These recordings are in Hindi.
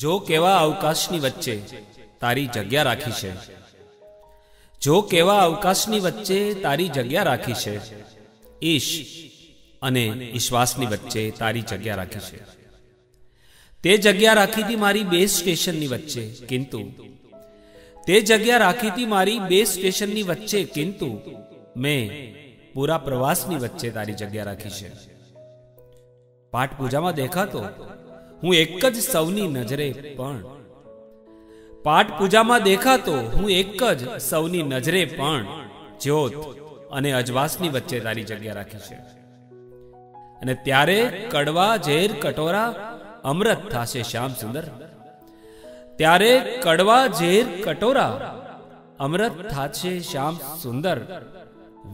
जो केवा अवकाशनी वच्चे तारी जग्या राखी छे। जो केवा अवकाशनी वच्चे तारी जग्या राखी छे। ईश अने ईश्वासनी वच्चे तारी जग्या राखी छे। ते जग्या राखी थी मारी बे स्टेशननी वच्चे किंतु ते जग्या राखी थी मारी बे स्टेशननी वच्चे किंतु मैं पूरा प्रवासनी वच्चे तारी जग्या राखी छे। पाठ पूजा में देखा तो हूँ एक ज सौनी नजरे पण। पाठ पूजा में देखा तो हूँ एक ज सौनी नजरे पण ज्योत अने अजवासनी वच्चे तारी जग्या राखी छे। अने त्यारे कड़वा झेर कटोरा अमृत थाशे श्याम सुंदर। त्यारे कड़वा झेर कटोरा अमृत थाशे श्याम सुंदर।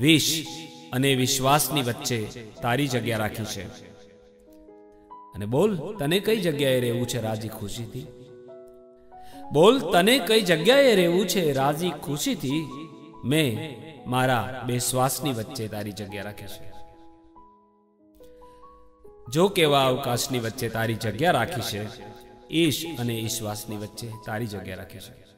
विष अने विश्वासनी वच्चे तारी जग्या राखी छे। अने बोल तने कई जग्याए रहेवू छे राजी खुशी थी। बोल तने कई जग्याए रहेवू छे राजी खुशी थी। मैं मारा बेश्वासनी वच्चे तारी जग्या राखी छे। जो केवा अवकाशनी वच्चे तारी जग्या राखी छे। ईश अने ईश्वासनी वच्चे तारी जग्या राखी छे।